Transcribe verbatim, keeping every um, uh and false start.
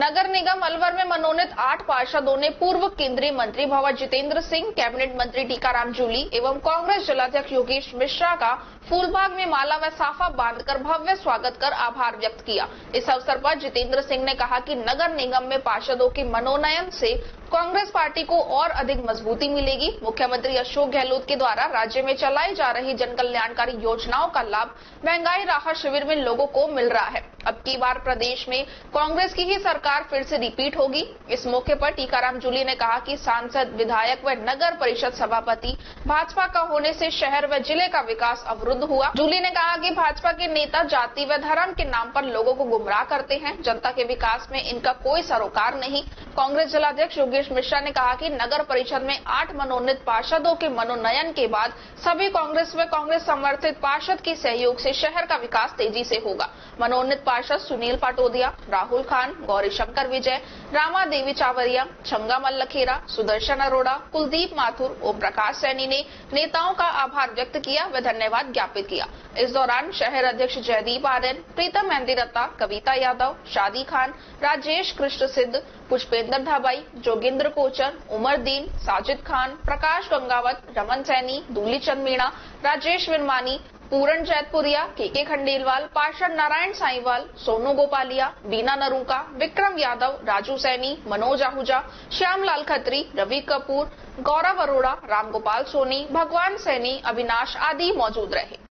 नगर निगम अलवर में मनोनीत आठ पार्षदों ने पूर्व केंद्रीय मंत्री भावा जितेंद्र सिंह, कैबिनेट मंत्री टीकाराम जूली एवं कांग्रेस जिलाध्यक्ष योगेश मिश्रा का फूलबाग में माला व साफा बांधकर भव्य स्वागत कर आभार व्यक्त किया। इस अवसर पर जितेंद्र सिंह ने कहा कि नगर निगम में पार्षदों के मनोनयन से कांग्रेस पार्टी को और अधिक मजबूती मिलेगी। मुख्यमंत्री अशोक गहलोत के द्वारा राज्य में चलाई जा रही जनकल्याणकारी योजनाओं का लाभ महंगाई राहत शिविर में लोगों को मिल रहा है। अब की बार प्रदेश में कांग्रेस की ही सरकार फिर से रिपीट होगी। इस मौके पर टीकाराम जूली ने कहा कि सांसद, विधायक व नगर परिषद सभापति भाजपा का होने से शहर व जिले का विकास अवरुद्ध हुआ। जूली ने कहा कि भाजपा के नेता जाति व धर्म के नाम पर लोगों को गुमराह करते हैं, जनता के विकास में इनका कोई सरोकार नहीं। कांग्रेस जिलाध्यक्ष योगेश मिश्रा ने कहा कि नगर परिषद में आठ मनोनीत पार्षदों के मनोनयन के बाद सभी कांग्रेस व कांग्रेस समर्थित पार्षद के सहयोग से शहर का विकास तेजी से होगा। मनोनीत पार्षद सुनील पाटोदिया, राहुल खान, गौरी शंकर, विजय रामा, देवी चावरिया, छंगामल लखेरा, सुदर्शन अरोड़ा, कुलदीप माथुर, ओम प्रकाश सैनी ने नेताओं का आभार व्यक्त किया व धन्यवाद ज्ञापित किया। इस दौरान शहर अध्यक्ष जयदीप आर्यन, प्रीतम मेहदीरत्ता, कविता यादव, शादी खान, राजेश कृष्ण, सिद्ध, पुष्पेंद्र ढाबाई, जोगिंद्र कोचर, उमर दीन, साजिद खान, प्रकाश गंगावत, रमन सैनी, दूली चंद मीणा, राजेश विरमानी, पूरन जैतपुरिया, केके खंडेलवाल, पार्श्व नारायण, साईवाल सोनू, गोपालिया बीना, नरुका विक्रम, यादव राजू सैनी, मनोज आहूजा, श्याम लाल खत्री, रवि कपूर, गौरव अरोड़ा, रामगोपाल सोनी, भगवान सैनी, अविनाश आदि मौजूद रहे।